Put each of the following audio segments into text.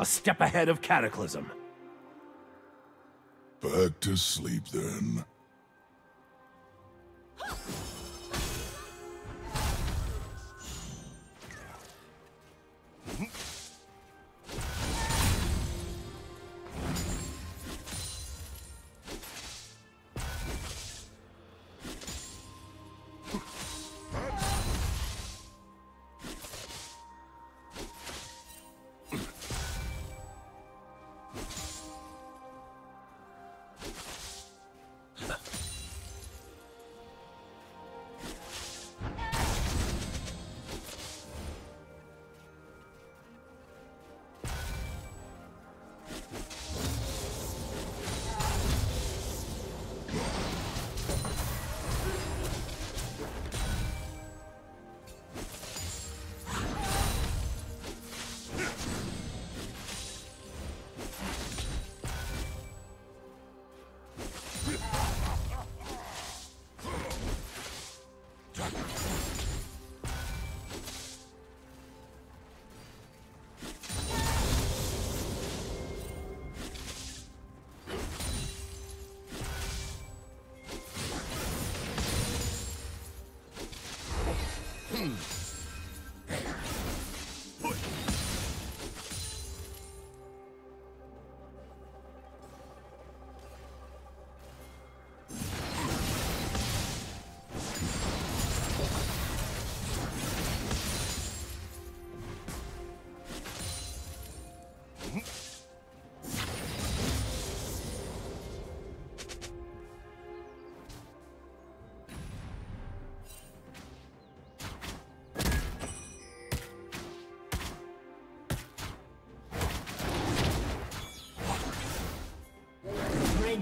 A step ahead of Cataclysm. Back to sleep then.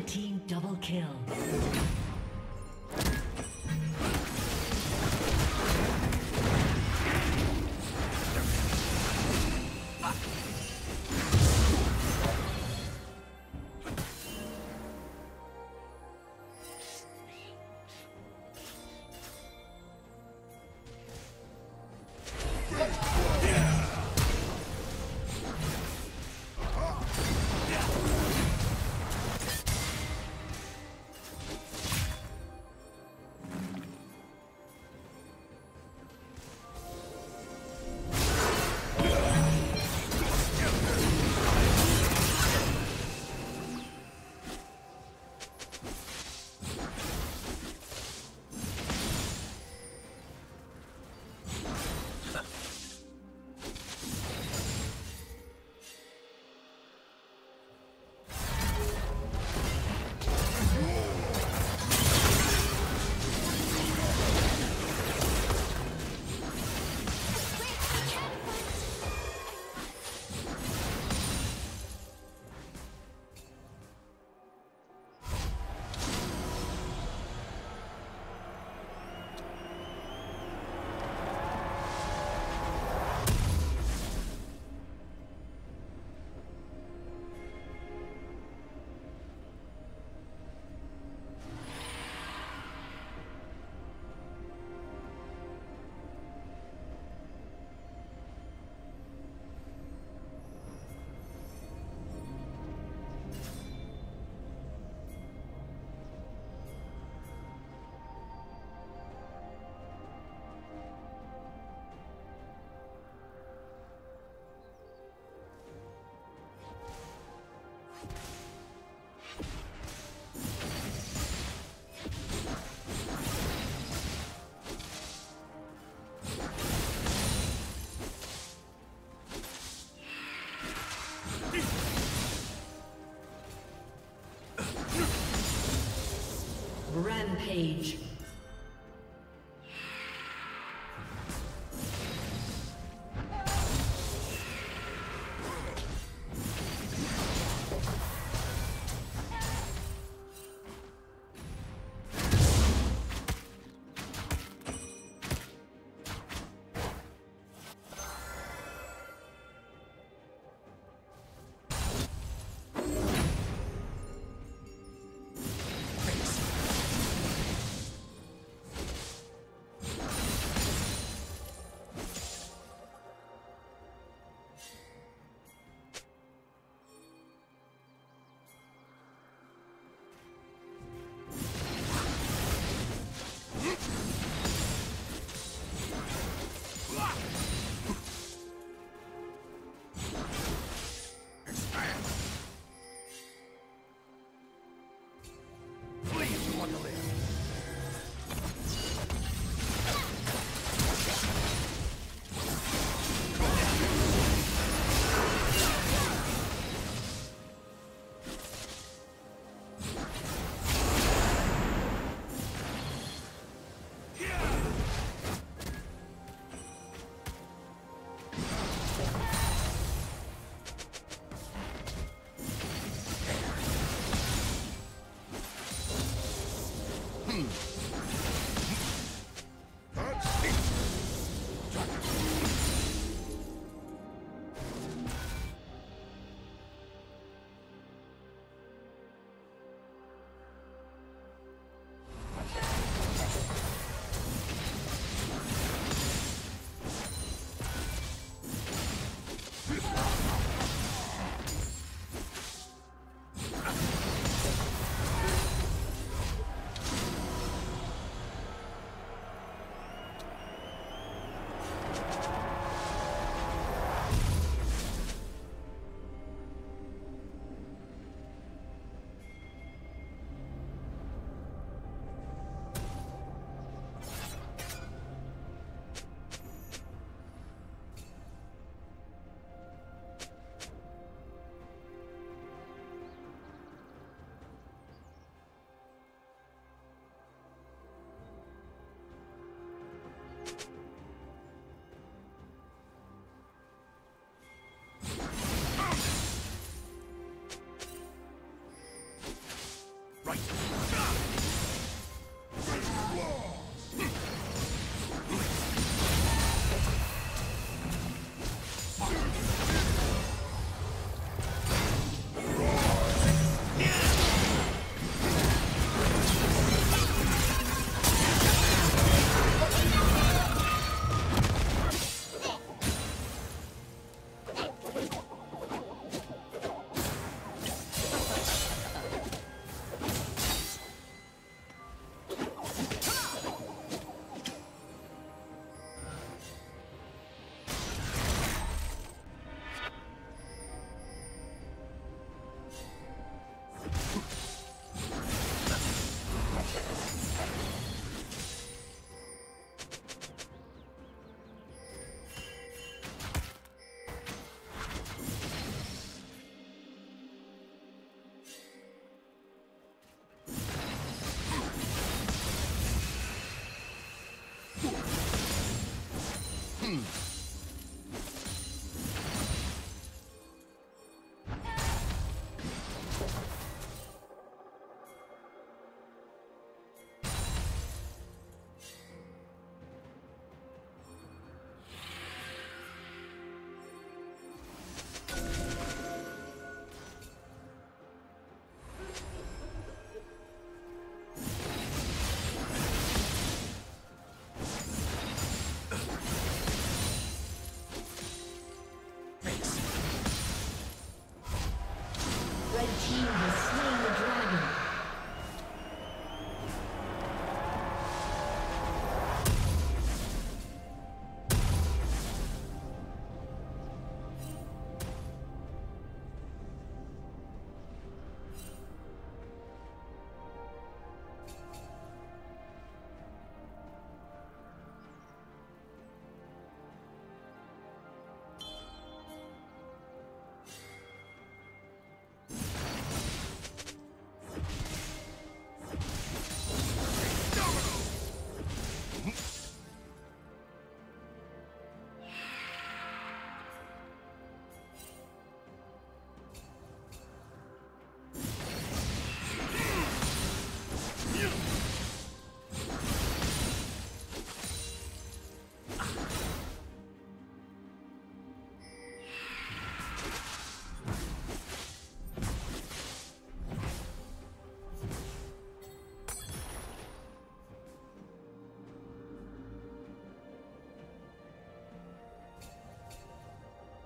Team double kill. Rampage.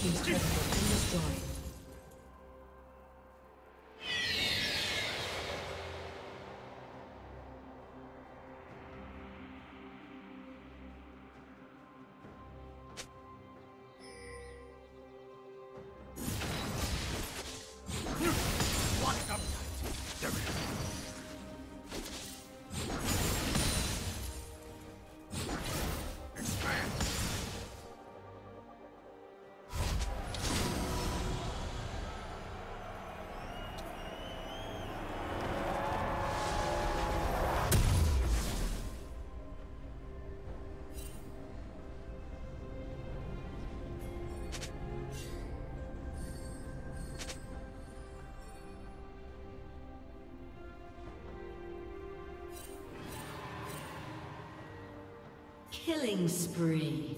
Team's turret has been destroyed. Killing spree.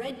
Red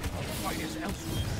The fight is elsewhere.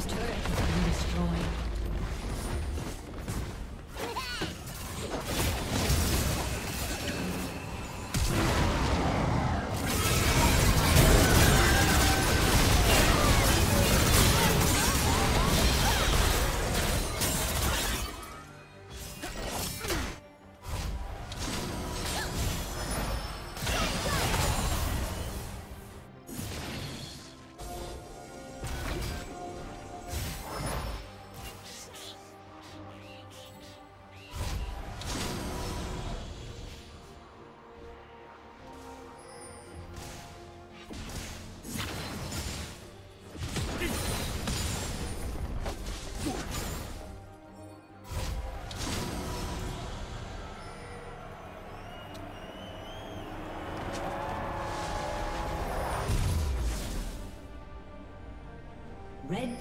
team's turret has been destroyed. Red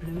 Blue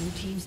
Blue team's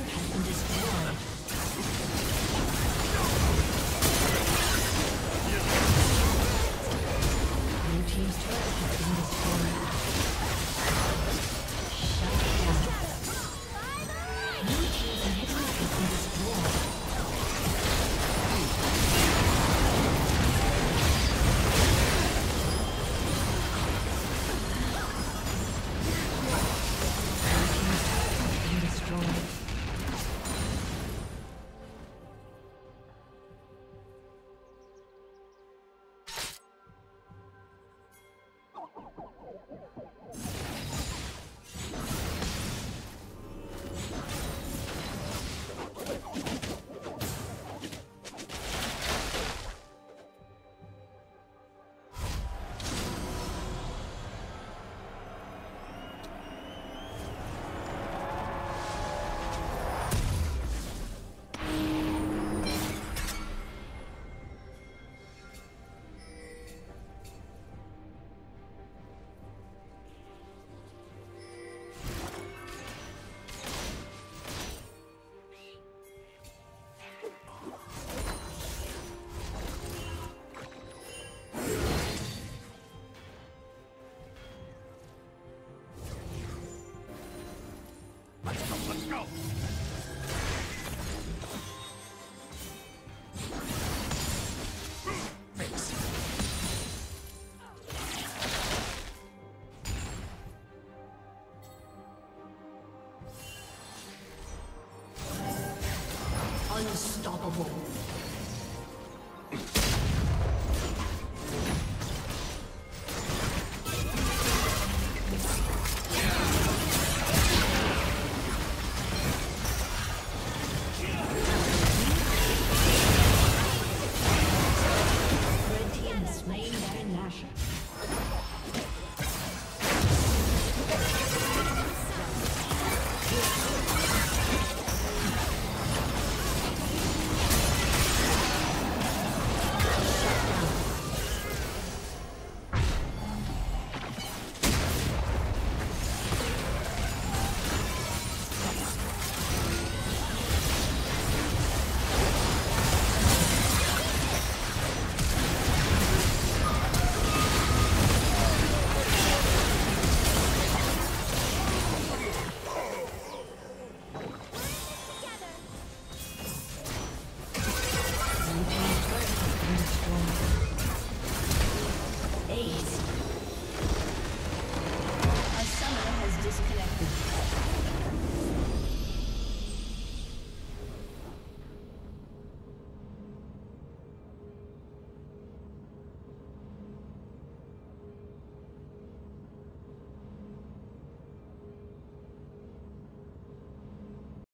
has been destroyed. Blue team's turret has been destroyed. Shut down. Blue team's inhibitor has been destroyed. Unstoppable.